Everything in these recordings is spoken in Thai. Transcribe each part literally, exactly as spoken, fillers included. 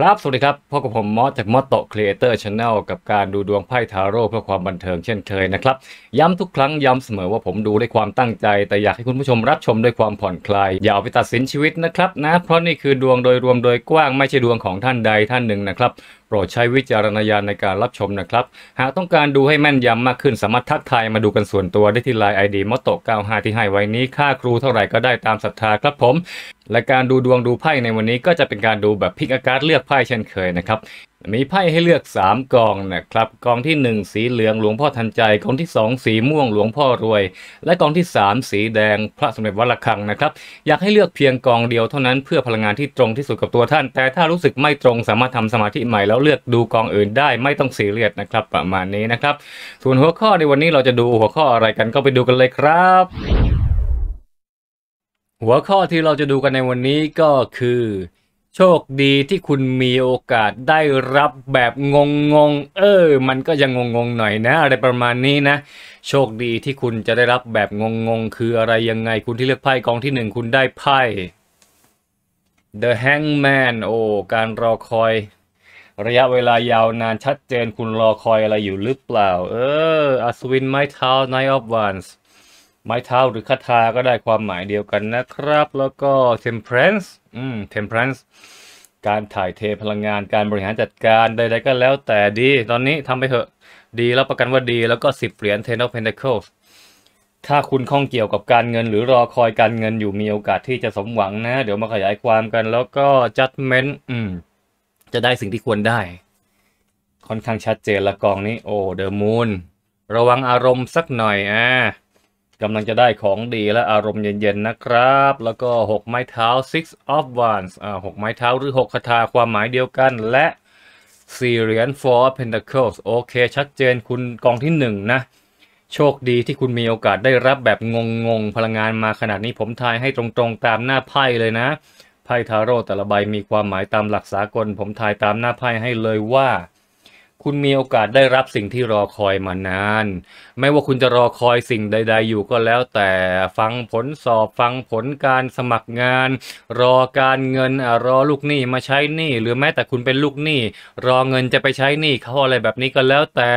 ครับสวัสดีครับพบกับผมมอสจาก Motto Creator Channel กับการดูดวงไพ่ทาโร่เพื่อความบันเทิงเช่นเคยนะครับย้ำทุกครั้งย้ำเสมอว่าผมดูด้วยความตั้งใจแต่อยากให้คุณผู้ชมรับชมด้วยความผ่อนคลายอย่าเอาไปตัดสินชีวิตนะครับนะเพราะนี่คือดวงโดยรวมโดยกว้างไม่ใช่ดวงของท่านใดท่านหนึ่งนะครับโปรดใช้วิจารณญาณในการรับชมนะครับหากต้องการดูให้แม่นยำมากขึ้นสามารถทักทายมาดูกันส่วนตัวได้ที่ ไลน์ ไอ ดี มอตโต้เก้าห้าที่ให้ไว้นี้ค่าครูเท่าไหร่ก็ได้ตามศรัทธาครับผมและการดูดวงดูไพ่ในวันนี้ก็จะเป็นการดูแบบพิกอาการ์ดเลือกไพ่เช่นเคยนะครับมีไพ่ให้เลือกสามกองนะครับกองที่หนึ่งสีเหลืองหลวงพ่อทันใจกองที่สองสีม่วงหลวงพ่อรวยและกองที่สามสีแดงพระสมเด็จวัดระฆังนะครับอยากให้เลือกเพียงกองเดียวเท่านั้นเพื่อพลังงานที่ตรงที่สุดกับตัวท่านแต่ถ้ารู้สึกไม่ตรงสามารถทำสมาธิใหม่แล้วเลือกดูกองอื่นได้ไม่ต้องซีเรียสนะครับประมาณนี้นะครับส่วนหัวข้อในวันนี้เราจะดูหัวข้ออะไรกันก็ไปดูกันเลยครับหัวข้อที่เราจะดูกันในวันนี้ก็คือโชคดีที่คุณมีโอกาสได้รับแบบงงงเออมันก็ยังงงๆหน่อยนะอะไรประมาณนี้นะโชคดีที่คุณจะได้รับแบบงงงคืออะไรยังไงคุณที่เลือกไพ่กองที่หนึ่งคุณได้ไพ่ The Hangman โอ้การรอคอยระยะเวลายาวนานชัดเจนคุณรอคอยอะไรอยู่หรือเปล่าเอออัศวินไม้เท้า Knight of Wands ไม้เท้าหรือคาถาก็ได้ความหมายเดียวกันนะครับแล้วก็ Temperanceอืม Temperance การถ่ายเทพลังงานการบริหารจัดการใดๆก็แล้วแต่ดีตอนนี้ทำไปเถอะดีรับประกันว่าดีแล้วก็สิบเหรียญ Ten of Pentacles ถ้าคุณข้องเกี่ยวกับการเงินหรือรอคอยการเงินอยู่มีโอกาสที่จะสมหวังนะเดี๋ยวมาขยายความกันแล้วก็ Judgment อืมจะได้สิ่งที่ควรได้ค่อนข้างชัดเจนละกองนี้โอ้ The Moon ระวังอารมณ์สักหน่อยอ่ะกำลังจะได้ของดีและอารมณ์เย็นๆนะครับแล้วก็หกไม้เท้า Six of Wands อ่าหกไม้เท้าหรือหกคาถาความหมายเดียวกันและสี่เหรียญ Four of Pentacles โอเคชัดเจนคุณกองที่หนึ่งนะโชคดีที่คุณมีโอกาสได้รับแบบงงๆพลังงานมาขนาดนี้ผมทายให้ตรงๆตามหน้าไพ่เลยนะไพ่ทาโร่แต่ละใบมีความหมายตามหลักสากลผมทายตามหน้าไพ่ให้เลยว่าคุณมีโอกาสได้รับสิ่งที่รอคอยมานานไม่ว่าคุณจะรอคอยสิ่งใดๆอยู่ก็แล้วแต่ฟังผลสอบฟังผลการสมัครงานรอการเงินรอลูกหนี้มาใช้หนี้หรือแม้แต่คุณเป็นลูกหนี้รอเงินจะไปใช้หนี้เขาอะไรแบบนี้ก็แล้วแต่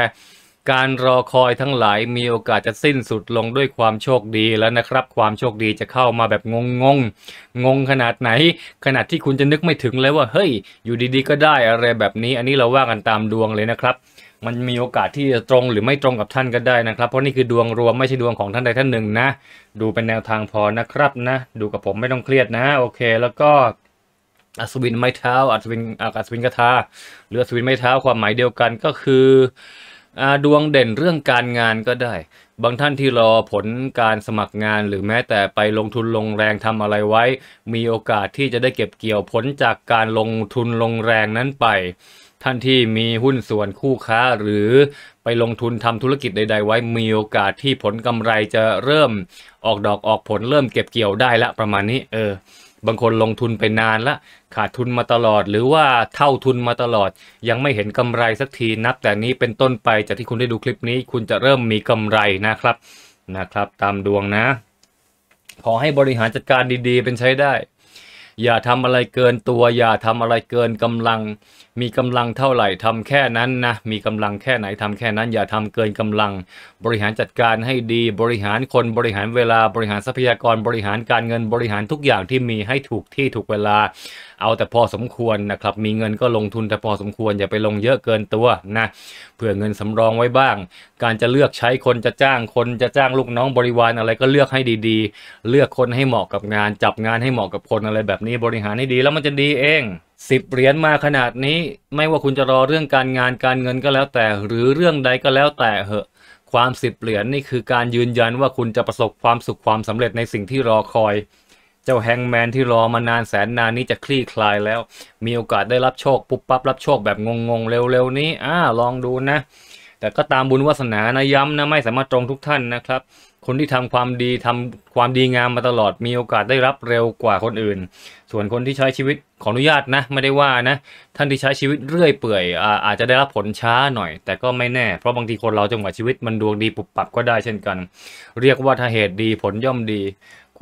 การรอคอยทั้งหลายมีโอกาสจะสิ้นสุดลงด้วยความโชคดีแล้วนะครับความโชคดีจะเข้ามาแบบงงงงงงขนาดไหนขนาดที่คุณจะนึกไม่ถึงเลยว่าเฮ้ยอยู่ดีๆก็ได้อะไรแบบนี้อันนี้เราว่ากันตามดวงเลยนะครับมันมีโอกาสที่จะตรงหรือไม่ตรงกับท่านก็ได้นะครับเพราะนี่คือดวงรวมไม่ใช่ดวงของท่านใดท่านหนึ่งนะดูเป็นแนวทางพอนะครับนะดูกับผมไม่ต้องเครียดนะโอเคแล้วก็อัศวินไม้เท้าอัศวินอัศวินคาถาหรืออัศวินไม้เท้าความหมายเดียวกันก็คือดวงเด่นเรื่องการงานก็ได้บางท่านที่รอผลการสมัครงานหรือแม้แต่ไปลงทุนลงแรงทำอะไรไว้มีโอกาสที่จะได้เก็บเกี่ยวผลจากการลงทุนลงแรงนั้นไปท่านที่มีหุ้นส่วนคู่ค้าหรือไปลงทุนทำธุรกิจใดๆไว้มีโอกาสที่ผลกำไรจะเริ่มออกดอกออกผลเริ่มเก็บเกี่ยวได้ละประมาณนี้เออบางคนลงทุนไปนานละขาดทุนมาตลอดหรือว่าเท่าทุนมาตลอดยังไม่เห็นกำไรสักทีนับแต่นี้เป็นต้นไปจากที่คุณได้ดูคลิปนี้คุณจะเริ่มมีกำไรนะครับนะครับตามดวงนะขอให้บริหารจัดการดีๆเป็นใช้ได้อย่าทำอะไรเกินตัวอย่าทำอะไรเกินกำลังมีกำลังเท่าไหร่ทำแค่นั้นนะมีกำลังแค่ไหนทำแค่นั้นอย่าทำเกินกำลังบริหารจัดการให้ดีบริหารคนบริหารเวลาบริหารทรัพยากรบริหารการเงินบริหารทุกอย่างที่มีให้ถูกที่ถูกเวลาเอาแต่พอสมควรนะครับมีเงินก็ลงทุนแต่พอสมควรอย่าไปลงเยอะเกินตัวนะเผื่อเงินสำรองไว้บ้างการจะเลือกใช้คนจะจ้างคนจะจ้างลูกน้องบริวารอะไรก็เลือกให้ดีๆเลือกคนให้เหมาะกับงานจับงานให้เหมาะกับคนอะไรแบบนี้บริหารให้ดีแล้วมันจะดีเองสิบเหรียญมาขนาดนี้ไม่ว่าคุณจะรอเรื่องการงานการเงินก็แล้วแต่หรือเรื่องใดก็แล้วแต่เหอะความสิบเหรียญนี่คือการยืนยันว่าคุณจะประสบความสุขความสำเร็จในสิ่งที่รอคอยเจ้าแฮงแมนที่รอมานานแสนนานนี้จะคลี่คลายแล้วมีโอกาสได้รับโชคปุ๊บปั๊บรับโชคแบบงงๆเร็วๆนี้อ่าลองดูนะแต่ก็ตามบุญวาสนานะย้ำนะไม่สามารถตรงทุกท่านนะครับคนที่ทำความดีทำความดีงามมาตลอดมีโอกาสได้รับเร็วกว่าคนอื่นส่วนคนที่ใช้ชีวิตขออนุญาตนะไม่ได้ว่านะท่านที่ใช้ชีวิตเรื่อยเปื่อย อา, อาจจะได้รับผลช้าหน่อยแต่ก็ไม่แน่เพราะบางทีคนเราจังหวะชีวิตมันดวงดีปุบปับก็ได้เช่นกันเรียกว่าถ้าเหตุดีผลย่อมดี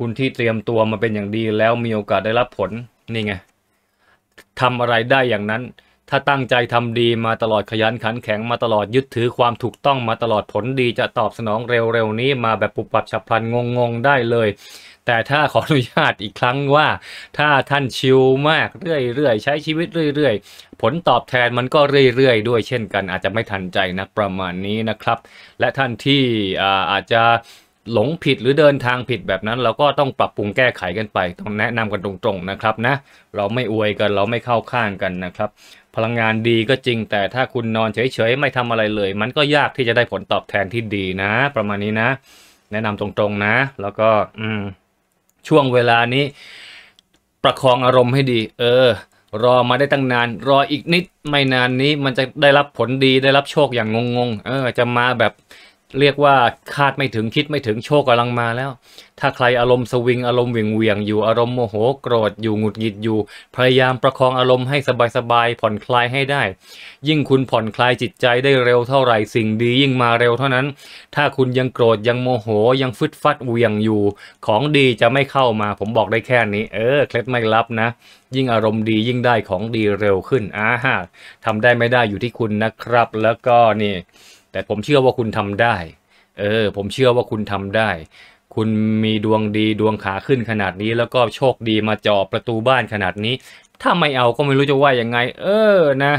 คุณที่เตรียมตัวมาเป็นอย่างดีแล้วมีโอกาสได้รับผลนี่ไง ทำอะไรได้อย่างนั้นถ้าตั้งใจทำดีมาตลอดขยันขันแข็งมาตลอดยึดถือความถูกต้องมาตลอดผลดีจะตอบสนองเร็วๆนี้มาแบบปุบปับฉับพลันงงๆได้เลยแต่ถ้าขออนุญาตอีกครั้งว่าถ้าท่านชิลมากเรื่อยๆใช้ชีวิตเรื่อยๆผลตอบแทนมันก็เรื่อยๆด้วยเช่นกันอาจจะไม่ทันใจนะประมาณนี้นะครับและท่านที่อาจจะหลงผิดหรือเดินทางผิดแบบนั้นเราก็ต้องปรับปรุงแก้ไขกันไปต้องแนะนำกันตรงๆนะครับนะเราไม่อวยกันเราไม่เข้าข้างกันนะครับพลังงานดีก็จริงแต่ถ้าคุณนอนเฉยๆไม่ทำอะไรเลยมันก็ยากที่จะได้ผลตอบแทนที่ดีนะประมาณนี้นะแนะนำตรงๆนะแล้วก็อืมช่วงเวลานี้ประคองอารมณ์ให้ดีเออรอมาได้ตั้งนานรออีกนิดไม่นานนี้มันจะได้รับผลดีได้รับโชคอย่างงงๆเออจะมาแบบเรียกว่าคาดไม่ถึงคิดไม่ถึงโชคกำลังมาแล้วถ้าใครอารมณ์สวิงอารมณ์เหวี่ยงๆอยู่อารมณ์โมโหโกรธอยู่หงุดหงิดอยู่พยายามประคองอารมณ์ให้สบายๆผ่อนคลายให้ได้ยิ่งคุณผ่อนคลายจิตใจได้เร็วเท่าไหร่สิ่งดียิ่งมาเร็วเท่านั้นถ้าคุณยังโกรธยังโมโหยังฟึดฟัดเหวี่ยงอยู่ของดีจะไม่เข้ามาผมบอกได้แค่นี้เออเคล็ดไม่ลับนะยิ่งอารมณ์ดียิ่งได้ของดีเร็วขึ้นอ่าฮะทำได้ไม่ได้อยู่ที่คุณนะครับแล้วก็นี่แต่ผมเชื่อว่าคุณทำได้เออผมเชื่อว่าคุณทำได้คุณมีดวงดีดวงขาขึ้นขนาดนี้แล้วก็โชคดีมาจ่อประตูบ้านขนาดนี้ถ้าไม่เอาก็ไม่รู้จะว่ายังไงเออนะ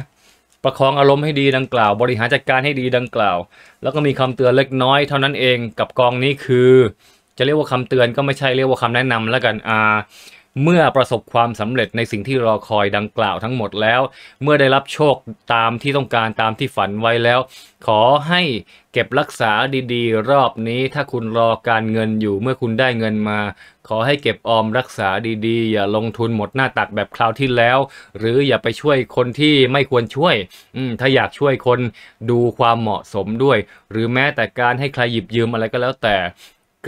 ประคองอารมณ์ให้ดีดังกล่าวบริหารจัดการให้ดีดังกล่าวแล้วก็มีคำเตือนเล็กน้อยเท่านั้นเองกับกองนี้คือจะเรียกว่าคำเตือนก็ไม่ใช่เรียกว่าคำแนะนำแล้วกันอ่าเมื่อประสบความสำเร็จในสิ่งที่รอคอยดังกล่าวทั้งหมดแล้วเมื่อได้รับโชคตามที่ต้องการตามที่ฝันไว้แล้วขอให้เก็บรักษาดีๆรอบนี้ถ้าคุณรอการเงินอยู่เมื่อคุณได้เงินมาขอให้เก็บออมรักษาดีๆอย่าลงทุนหมดหน้าตักแบบคราวที่แล้วหรืออย่าไปช่วยคนที่ไม่ควรช่วยอืมถ้าอยากช่วยคนดูความเหมาะสมด้วยหรือแม้แต่การให้ใครหยิบยืมอะไรก็แล้วแต่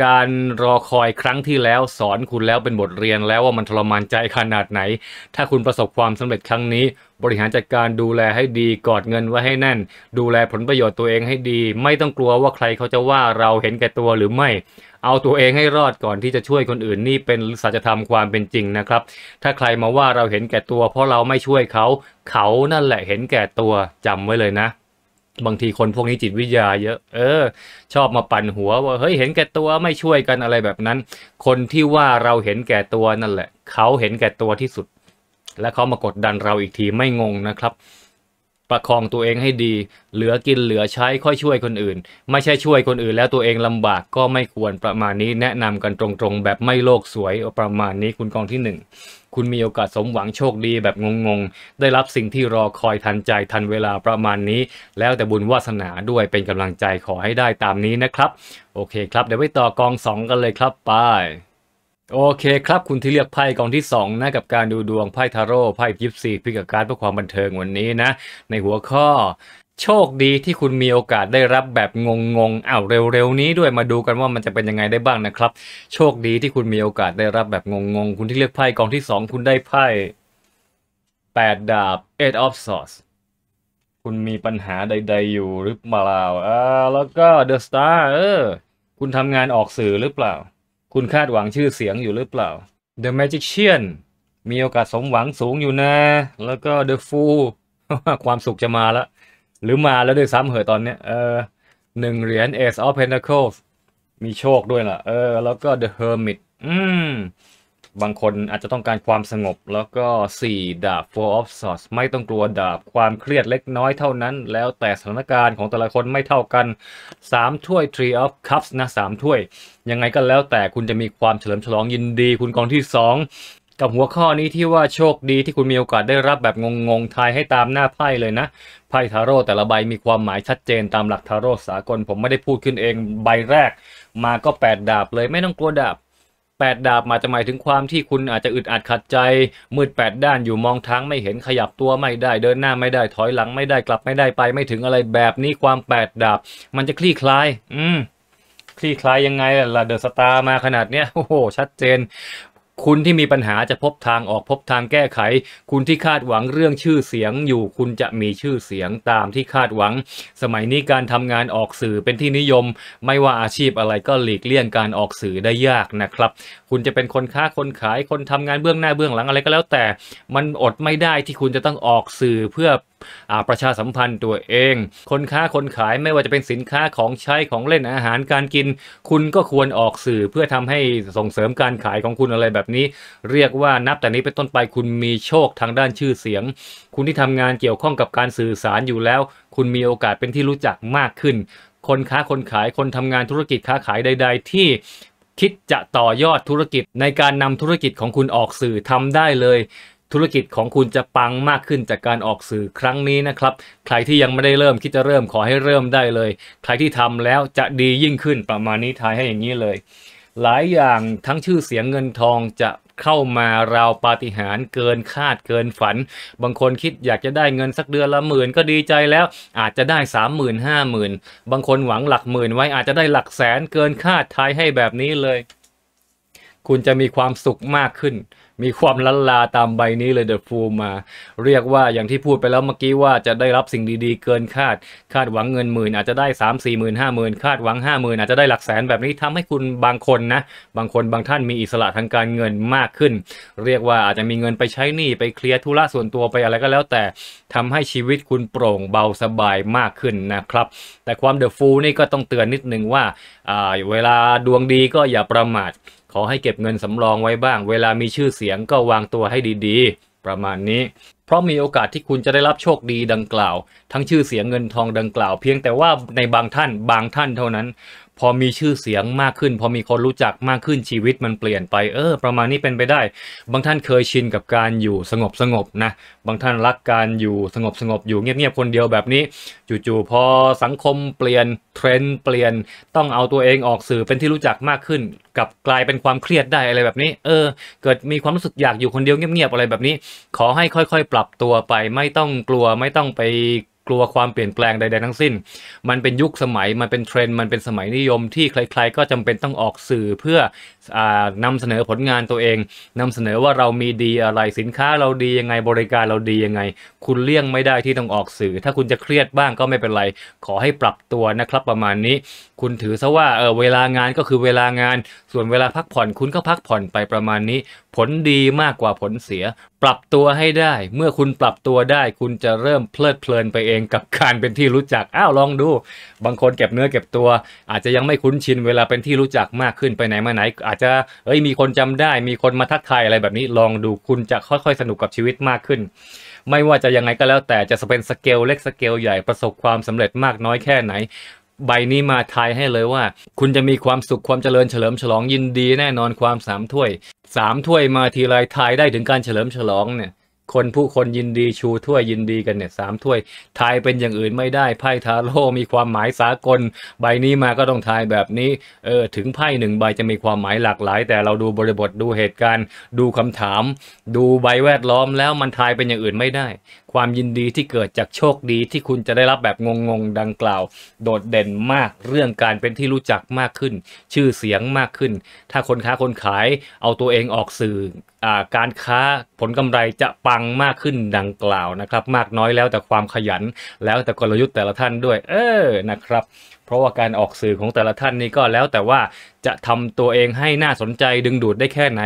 การรอคอยครั้งที่แล้วสอนคุณแล้วเป็นบทเรียนแล้วว่ามันทรมานใจขนาดไหนถ้าคุณประสบความสำเร็จครั้งนี้บริหารจัดการดูแลให้ดีกอดเงินไว้ให้แน่นดูแลผลประโยชน์ตัวเองให้ดีไม่ต้องกลัวว่าใครเขาจะว่าเราเห็นแก่ตัวหรือไม่เอาตัวเองให้รอดก่อนที่จะช่วยคนอื่นนี่เป็นสัจธรรมความเป็นจริงนะครับถ้าใครมาว่าเราเห็นแก่ตัวเพราะเราไม่ช่วยเขาเขานั่นแหละเห็นแก่ตัวจำไว้เลยนะบางทีคนพวกนี้จิตวิทยาเยอะเออชอบมาปั่นหัวว่าเฮ้ยเห็นแก่ตัวไม่ช่วยกันอะไรแบบนั้นคนที่ว่าเราเห็นแก่ตัวนั่นแหละเขาเห็นแก่ตัวที่สุดและเขามากดดันเราอีกทีไม่งงนะครับประคองตัวเองให้ดีเหลือกินเหลือใช้ค่อยช่วยคนอื่นไม่ใช่ช่วยคนอื่นแล้วตัวเองลำบากก็ไม่ควรประมาณนี้แนะนำกันตรงๆแบบไม่โลกสวยประมาณนี้คุณกองที่หนึ่งคุณมีโอกาสสมหวังโชคดีแบบงงๆได้รับสิ่งที่รอคอยทันใจทันเวลาประมาณนี้แล้วแต่บุญวาสนาด้วยเป็นกำลังใจขอให้ได้ตามนี้นะครับโอเคครับเดี๋ยวไปต่อกองสองกันเลยครับไปโอเคครับคุณที่เลือกไพ่กองที่สองนะกับการดูดวงไพ่ทาโร่ไพ่ยิปซีพิกการ์ดเพื่อความบันเทิงวันนี้นะในหัวข้อโชคดีที่คุณมีโอกาสได้รับแบบงงๆอ้าวเร็วๆนี้ด้วยมาดูกันว่ามันจะเป็นยังไงได้บ้างนะครับโชคดีที่คุณมีโอกาสได้รับแบบงงๆคุณที่เลือกไพ่กองที่สองคุณได้ไพ่แปดดาบ Eight of Swords คุณมีปัญหาใดๆอยู่หรือเปล่าอ่าแล้วก็ The Star เออคุณทำงานออกสื่อหรือเปล่าคุณคาดหวังชื่อเสียงอยู่หรือเปล่า The Magician มีโอกาสสมหวังสูงอยู่นะแล้วก็ The Fool ความสุขจะมาแล้วหรือมาแล้วด้วยซ้ำเหอะตอนเนี้ยเออหนึ่งเหรียญ Ace of Pentacles มีโชคด้วยล่ะเออแล้วก็ The Hermit อืมบางคนอาจจะต้องการความสงบแล้วก็สี่ดาบ Four of Swords ไม่ต้องกลัวดาบความเครียดเล็กน้อยเท่านั้นแล้วแต่สถานการณ์ของแต่ละคนไม่เท่ากันสามถ้วย Three of Cups นะสามถ้วยยังไงก็แล้วแต่คุณจะมีความเฉลิมฉลองยินดีคุณกองที่สองกับหัวข้อนี้ที่ว่าโชคดีที่คุณมีโอกาสได้รับแบบงงๆทายให้ตามหน้าไพ่เลยนะไพ่ทาโร่แต่ละใบมีความหมายชัดเจนตามหลักทาโร่สากลผมไม่ได้พูดขึ้นเองใบแรกมาก็แปดดาบเลยไม่ต้องกลัวดาบแปดดาบมาจะหมายถึงความที่คุณอาจจะอึดอัดขัดใจมืดแปดด้านอยู่มองทางไม่เห็นขยับตัวไม่ได้เดินหน้าไม่ได้ถอยหลังไม่ได้กลับไม่ได้ไปไม่ถึงอะไรแบบนี้ความแปดดาบมันจะคลี่คลายอืมคลี่คลายยังไงล่ะเดอะสตาร์มาขนาดเนี้ยโอ้โหชัดเจน คุณที่มีปัญหาจะพบทางออกพบทางแก้ไขคุณที่คาดหวังเรื่องชื่อเสียงอยู่คุณจะมีชื่อเสียงตามที่คาดหวังสมัยนี้การทำงานออกสื่อเป็นที่นิยมไม่ว่าอาชีพอะไรก็หลีกเลี่ยงการออกสื่อได้ยากนะครับคุณจะเป็นคนค้าคนขายคนทำงานเบื้องหน้าเบื้องหลังอะไรก็แล้วแต่มันอดไม่ได้ที่คุณจะต้องออกสื่อเพื่อประชาสัมพันธ์ตัวเองคนค้าคนขายไม่ว่าจะเป็นสินค้าของใช้ของเล่นอาหารการกินคุณก็ควรออกสื่อเพื่อทำให้ส่งเสริมการขายของคุณอะไรแบบนี้เรียกว่านับแต่นี้เป็นต้นไปคุณมีโชคทางด้านชื่อเสียงคุณที่ทำงานเกี่ยวข้องกับการสื่อสารอยู่แล้วคุณมีโอกาสเป็นที่รู้จักมากขึ้นคนค้าคนขายคนทำงานธุรกิจค้าขายใดๆที่คิดจะต่อยอดธุรกิจในการนำธุรกิจของคุณออกสื่อทำได้เลยธุรกิจของคุณจะปังมากขึ้นจากการออกสื่อครั้งนี้นะครับใครที่ยังไม่ได้เริ่มคิดจะเริ่มขอให้เริ่มได้เลยใครที่ทำแล้วจะดียิ่งขึ้นประมาณนี้ทายให้อย่างนี้เลยหลายอย่างทั้งชื่อเสียงเงินทองจะเข้ามาราวปาฏิหาริย์เกินคาดเกินฝันบางคนคิดอยากจะได้เงินสักเดือนละหมื่นก็ดีใจแล้วอาจจะได้สามหมื่นห้าหมื่นบางคนหวังหลักหมื่นไว้อาจจะได้หลักแสนเกินคาดทายให้แบบนี้เลยคุณจะมีความสุขมากขึ้นมีความล้านลาตามใบนี้เลยเดอะฟูมาเรียกว่าอย่างที่พูดไปแล้วเมื่อกี้ว่าจะได้รับสิ่งดีๆเกินคาดคาดหวังเงินหมื่นอาจจะได้สามสี่หมื่นห้าหมื่นคาดหวังห้าหมื่นอาจจะได้หลักแสนแบบนี้ทำให้คุณบางคนนะบางคนบางท่านมีอิสระทางการเงินมากขึ้นเรียกว่าอาจจะมีเงินไปใช้หนี้ไปเคลียร์ธุระส่วนตัวไปอะไรก็แล้วแต่ทำให้ชีวิตคุณโปร่งเบาสบายมากขึ้นนะครับแต่ความเดอะฟูนี่ก็ต้องเตือนนิดนึงว่าเวลาดวงดีก็อย่าประมาทขอให้เก็บเงินสำรองไว้บ้างเวลามีชื่อเสียงก็วางตัวให้ดีๆประมาณนี้เพราะมีโอกาสที่คุณจะได้รับโชคดีดังกล่าวทั้งชื่อเสียงเงินทองดังกล่าวเพียงแต่ว่าในบางท่านบางท่านเท่านั้นพอมีชื่อเสียงมากขึ้นพอมีคนรู้จักมากขึ้นชีวิตมันเปลี่ยนไปเออประมาณนี้เป็นไปได้บางท่านเคยชินกับการอยู่สงบสงบนะบางท่านรักการอยู่สงบสงบอยู่เงียบๆคนเดียวแบบนี้จู่ๆพอสังคมเปลี่ยนเทรนด์เปลี่ยนต้องเอาตัวเองออกสื่อเป็นที่รู้จักมากขึ้นกับกลายเป็นความเครียดได้อะไรแบบนี้เออเกิดมีความรู้สึกอยากอยู่คนเดียวเงียบๆอะไรแบบนี้ขอให้ค่อยๆปรับตัวไปไม่ต้องกลัวไม่ต้องไปกลัวความเปลี่ยนแปลงใดๆทั้งสิ้นมันเป็นยุคสมัยมันเป็นเทรนด์มันเป็นสมัยนิยมที่ใครๆก็จำเป็นต้องออกสื่อเพื่อนำเสนอผลงานตัวเองนำเสนอว่าเรามีดีอะไรสินค้าเราดียังไงบริการเราดียังไงคุณเลี่ยงไม่ได้ที่ต้องออกสื่อถ้าคุณจะเครียดบ้างก็ไม่เป็นไรขอให้ปรับตัวนะครับประมาณนี้คุณถือซะว่าเออเวลางานก็คือเวลางานส่วนเวลาพักผ่อนคุณก็พักผ่อนไปประมาณนี้ผลดีมากกว่าผลเสียปรับตัวให้ได้เมื่อคุณปรับตัวได้คุณจะเริ่มเพลิดเพลินไปเองกับการเป็นที่รู้จักอ้าวลองดูบางคนเก็บเนื้อเก็บตัวอาจจะยังไม่คุ้นชินเวลาเป็นที่รู้จักมากขึ้นไปไหนมาไหนอาจจะเอ้ยมีคนจำได้มีคนมาทักทายอะไรแบบนี้ลองดูคุณจะค่อยๆสนุกกับชีวิตมากขึ้นไม่ว่าจะยังไงก็แล้วแต่จะเป็นสเกลเล็กสเกลใหญ่ประสบความสำเร็จมากน้อยแค่ไหนใบนี้มาทายให้เลยว่าคุณจะมีความสุขความเจริญเฉลิมฉลองยินดีแน่นอนความสามถ้วยสามถ้วยมาทีไรทายได้ถึงการเฉลิมฉลองเนี่ยคนผู้คนยินดีชูถ้วยยินดีกันเนี่ยสามถ้วยทายเป็นอย่างอื่นไม่ได้ไพ่ทาโร่มีความหมายสากลใบนี้มาก็ต้องทายแบบนี้เออถึงไพ่หนึ่งใบจะมีความหมายหลากหลายแต่เราดูบริบทดูเหตุการณ์ดูคำถามดูใบแวดล้อมแล้วมันทายเป็นอย่างอื่นไม่ได้ความยินดีที่เกิดจากโชคดีที่คุณจะได้รับแบบงงๆดังกล่าวโดดเด่นมากเรื่องการเป็นที่รู้จักมากขึ้นชื่อเสียงมากขึ้นถ้าคนค้าคนขายเอาตัวเองออกสื่อการค้าผลกำไรจะปังมากขึ้นดังกล่าวนะครับมากน้อยแล้วแต่ความขยันแล้วแต่กลยุทธ์แต่ละท่านด้วยเออนะครับเพราะว่าการออกสื่อของแต่ละท่านนี่ก็แล้วแต่ว่าจะทำตัวเองให้น่าสนใจดึงดูดได้แค่ไหน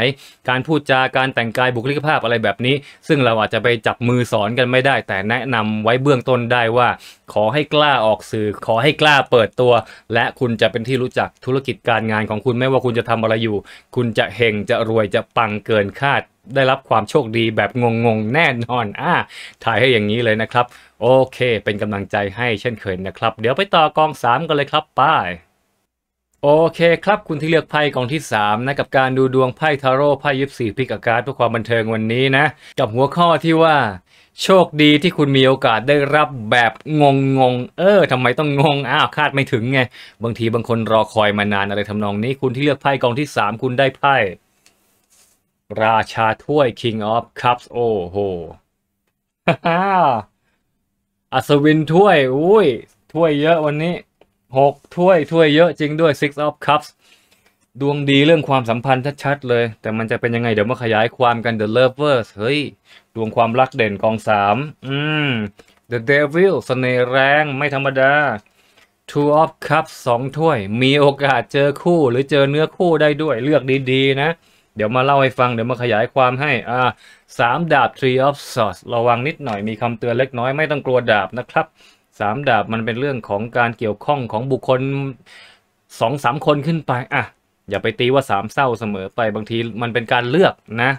การพูดจาการแต่งกายบุคลิกภาพอะไรแบบนี้ซึ่งเราอาจจะไปจับมือสอนกันไม่ได้แต่แนะนำไว้เบื้องต้นได้ว่าขอให้กล้าออกสื่อขอให้กล้าเปิดตัวและคุณจะเป็นที่รู้จักธุรกิจการงานของคุณไม่ว่าคุณจะทำอะไรอยู่คุณจะเฮงจะรวยจะปังเกินคาดได้รับความโชคดีแบบงงๆแน่นอนอ่าถ่ายให้อย่างนี้เลยนะครับโอเคเป็นกำลังใจให้เช่นเคยนะครับเดี๋ยวไปต่อกองสามกันเลยครับป้ายโอเคครับคุณที่เลือกไพ่กองที่สามนะกับการดูดวงไพ่ทาโร่ไพ่ยิปซีพิกอาการ์ดเพื่อความบันเทิงวันนี้นะกับหัวข้อที่ว่าโชคดีที่คุณมีโอกาสได้รับแบบงงงเออทำไมต้องงงอ้าวคาดไม่ถึงไงบางทีบางคนรอคอยมานานอะไรทำนองนี้คุณที่เลือกไพ่กองที่สามคุณได้ไพ่ราชาถ้วย King of Cups โอ้โหอัศวินถ้วยอุ้ยถ้วยเยอะวันนี้หกถ้วยถ้วยเยอะจริงด้วย Six of Cups ดวงดีเรื่องความสัมพันธ์ชัดๆเลยแต่มันจะเป็นยังไงเดี๋ยวมาขยายความกัน The Lovers เฮ้ยดวงความรักเด่นกองสามอืม The Devil เสน่ห์แรงไม่ธรรมดา Two of Cups สองถ้วยมีโอกาสเจอคู่หรือเจอเนื้อคู่ได้ด้วยเลือกดีๆนะเดี๋ยวมาเล่าให้ฟังเดี๋ยวมาขยายความให้อ่าสามดาบ Three of Swords ระวังนิดหน่อยมีคำเตือนเล็กน้อยไม่ต้องกลัวดาบนะครับสามดาบมันเป็นเรื่องของการเกี่ยวข้องของบุคคลสองสามคนขึ้นไปอ่ะอย่าไปตีว่าสามเศร้าเสมอไปบางทีมันเป็นการเลือกนะ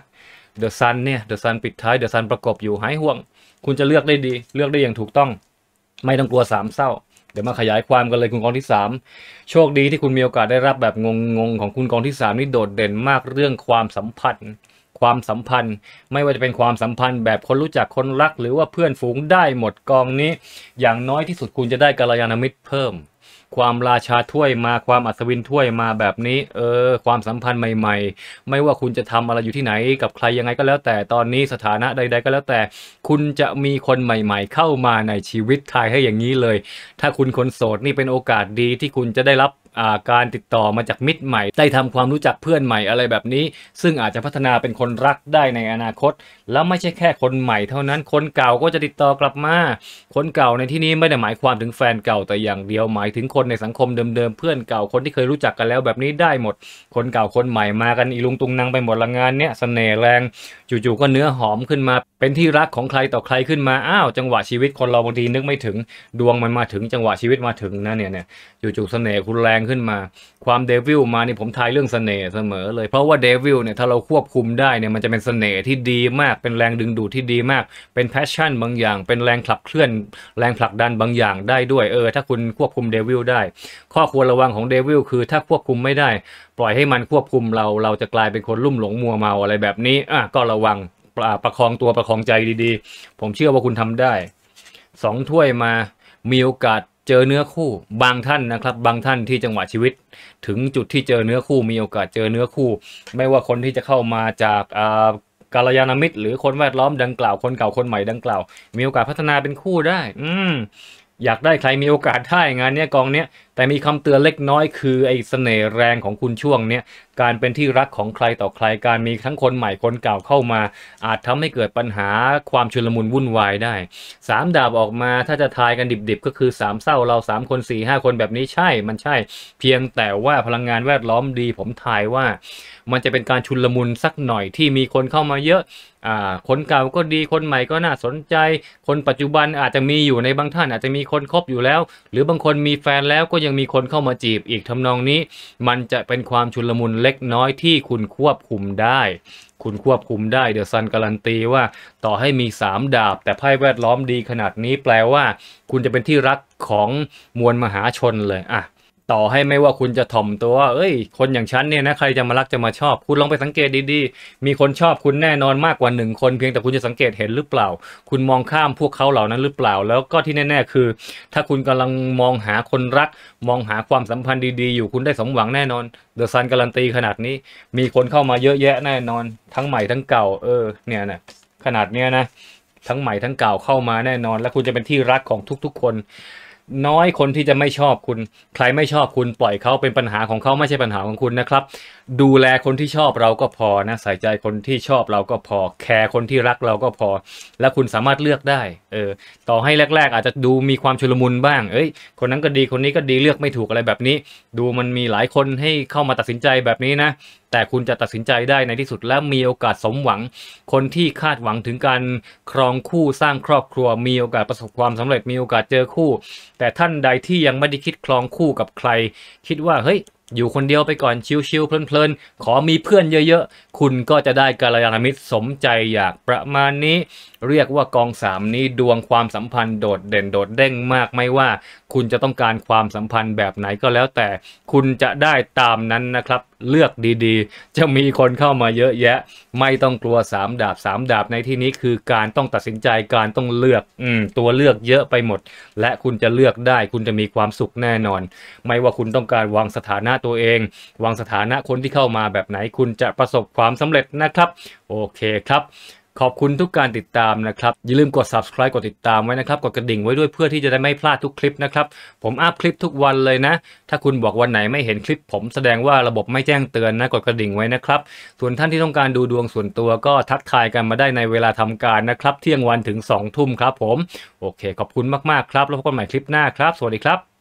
The Sun เนี่ย The Sun ปิดท้าย The Sun ประกบอยู่หายห่วงคุณจะเลือกได้ดีเลือกได้อย่างถูกต้องไม่ต้องกลัวสามเศร้าเดี๋ยวมาขยายความกันเลยคุณกองที่สามโชคดีที่คุณมีโอกาสได้รับแบบงงๆของคุณกองที่สามนี่โดดเด่นมากเรื่องความสัมพันธ์ความสัมพันธ์ไม่ว่าจะเป็นความสัมพันธ์แบบคนรู้จักคนรักหรือว่าเพื่อนฝูงได้หมดกองนี้อย่างน้อยที่สุดคุณจะได้กัลยาณมิตรเพิ่มความราชาถ้วยมาความอัศวินถ้วยมาแบบนี้เออความสัมพันธ์ใหม่ๆไม่ว่าคุณจะทำอะไรอยู่ที่ไหนกับใครยังไงก็แล้วแต่ตอนนี้สถานะใดๆก็แล้วแต่คุณจะมีคนใหม่ๆเข้ามาในชีวิตทายให้อย่างนี้เลยถ้าคุณคนโสดนี่เป็นโอกาสดีที่คุณจะได้รับการติดต่อมาจากมิตรใหม่ได้ทำความรู้จักเพื่อนใหม่อะไรแบบนี้ซึ่งอาจจะพัฒนาเป็นคนรักได้ในอนาคตแล้วไม่ใช่แค่คนใหม่เท่านั้นคนเก่าก็จะติดต่อกลับมาคนเก่าในที่นี้ไม่ได้หมายความถึงแฟนเก่าแต่อย่างเดียวหมายถึงคนในสังคมเดิมๆเพื่อนเก่าคนที่เคยรู้จักกันแล้วแบบนี้ได้หมดคนเก่าคนใหม่มากันอีลุงตุงนางไปหมดละงานเนี้ยเสน่ห์แรงจู่ๆก็เนื้อหอมขึ้นมาเป็นที่รักของใครต่อใครขึ้นมาอ้าวจังหวะชีวิตคนเราบางทีนึกไม่ถึงดวงมันมาถึงจังหวะชีวิตมาถึงนะเนี่ยเนี่ยจู่ๆเสน่ห์คุณแรงขึ้นมาความเดวิลมานี่ผมทายเรื่องเสน่ห์เสมอเลยเพราะว่าเดวิลเนี่ยถ้าเราควบคุมได้เนี่ยมันจะเป็นเสน่ห์ที่ดีมากเป็นแรงดึงดูดที่ดีมากเป็นแพชชั่นบางอย่างเป็นแรงขับเคลื่อนแรงผลักดันบางอย่างได้ด้วยเออถ้าคุณควบคุมเดวิลได้ข้อควรระวังของเดวิลคือถ้าควบคุมไม่ได้ปล่อยให้มันควบคุมเราเราจะกลายเป็นคนลุ่มหลงมัวเมาอะไรแบบนี้อ่ะก็ระวังประคองตัวประคองใจดีๆผมเชื่อว่าคุณทำได้สองถ้วยมามีโอกาสเจอเนื้อคู่บางท่านนะครับบางท่านที่จังหวะชีวิตถึงจุดที่เจอเนื้อคู่มีโอกาสเจอเนื้อคู่ไม่ว่าคนที่จะเข้ามาจากกัลยาณมิตรหรือคนแวดล้อมดังกล่าวคนเก่าคนใหม่ดังกล่าวมีโอกาสพัฒนาเป็นคู่ได้อืมอยากได้ใครมีโอกาสได้งานเนี้ยกองเนี้ยแต่มีคำเตือนเล็กน้อยคือไอ้เสน่ห์แรงของคุณช่วงเนี้ยการเป็นที่รักของใครต่อใครการมีทั้งคนใหม่คนเก่าเข้ามาอาจทำให้เกิดปัญหาความชุลมุนวุ่นวายได้สามดาบออกมาถ้าจะทายกันดิบๆก็คือสามเศร้าเราสามคนสี่ห้าคนแบบนี้ใช่มันใช่เพียงแต่ว่าพลังงานแวดล้อมดีผมทายว่ามันจะเป็นการชุลมุนสักหน่อยที่มีคนเข้ามาเยอะอ่าคนเก่าก็ดีคนใหม่ก็น่าสนใจคนปัจจุบันอาจจะมีอยู่ในบางท่านอาจจะมีคนคบอยู่แล้วหรือบางคนมีแฟนแล้วก็ยังมีคนเข้ามาจีบอีกทำนองนี้มันจะเป็นความชุลมุนเล็กน้อยที่คุณควบคุมได้คุณควบคุมได้เดี๋ยวซันการันตีว่าต่อให้มีสามดาบแต่ไพ่แวดล้อมดีขนาดนี้แปลว่าคุณจะเป็นที่รักของมวลมหาชนเลยอ่ะต่อให้ไม่ว่าคุณจะถ่อมตัวว่าเอ้ยคนอย่างฉันเนี่ยนะใครจะมารักจะมาชอบคุณลองไปสังเกตดีๆมีคนชอบคุณแน่นอนมากกว่าหนึ่งคนเพียงแต่คุณจะสังเกตเห็นหรือเปล่าคุณมองข้ามพวกเขาเหล่านั้นหรือเปล่าแล้วก็ที่แน่ๆคือถ้าคุณกำลังมองหาคนรักมองหาความสัมพันธ์ดีๆอยู่คุณได้สมหวังแน่นอนเดอะซันการันตีขนาดนี้มีคนเข้ามาเยอะแยะแน่นอนทั้งใหม่ทั้งเก่าเออเนี่ยนะขนาดเนี้ยนะทั้งใหม่ทั้งเก่าเข้ามาแน่นอนและคุณจะเป็นที่รักของทุกๆคนน้อยคนที่จะไม่ชอบคุณใครไม่ชอบคุณปล่อยเขาเป็นปัญหาของเขาไม่ใช่ปัญหาของคุณนะครับดูแลคนที่ชอบเราก็พอนะใส่ใจคนที่ชอบเราก็พอแคร์คนที่รักเราก็พอและคุณสามารถเลือกได้เออต่อให้แรกๆอาจจะดูมีความชุลมุนบ้างเอ้ยคนนั้นก็ดีคนนี้ก็ดีเลือกไม่ถูกอะไรแบบนี้ดูมันมีหลายคนให้เข้ามาตัดสินใจแบบนี้นะแต่คุณจะตัดสินใจได้ในที่สุดและมีโอกาสสมหวังคนที่คาดหวังถึงการครองคู่สร้างครอบครัวมีโอกาสประสบความสำเร็จมีโอกาสเจอคู่แต่ท่านใดที่ยังไม่ได้คิดครองคู่กับใครคิดว่าเฮ้ยอยู่คนเดียวไปก่อนชิลๆเพลินๆขอมีเพื่อนเยอะๆคุณก็จะได้กัลยาณมิตรสมใจอยากประมาณนี้เรียกว่ากองสามนี้ดวงความสัมพันธ์โดดเด่นโดดเด้งมากไม่ว่าคุณจะต้องการความสัมพันธ์แบบไหนก็แล้วแต่คุณจะได้ตามนั้นนะครับเลือกดีๆจะมีคนเข้ามาเยอะแยะไม่ต้องกลัวสามดาบสามดาบในที่นี้คือการต้องตัดสินใจการต้องเลือกอืมตัวเลือกเยอะไปหมดและคุณจะเลือกได้คุณจะมีความสุขแน่นอนไม่ว่าคุณต้องการวางสถานะตัวเองวางสถานะคนที่เข้ามาแบบไหนคุณจะประสบความสำเร็จนะครับโอเคครับ ขอบคุณทุกการติดตามนะครับอย่าลืมกด ซับสไครบ์ กดติดตามไว้นะครับกดกระดิ่งไว้ด้วยเพื่อที่จะได้ไม่พลาดทุกคลิปนะครับผมอัพคลิปทุกวันเลยนะถ้าคุณบอกวันไหนไม่เห็นคลิปผมแสดงว่าระบบไม่แจ้งเตือนนะกดกระดิ่งไว้นะครับส่วนท่านที่ต้องการดูดวงส่วนตัวก็ทักทายกันมาได้ในเวลาทำการนะครับเที่ยงวันถึงสองทุ่มครับผมโอเคขอบคุณมากๆครับแล้วพบกันใหม่คลิปหน้าครับสวัสดีครับ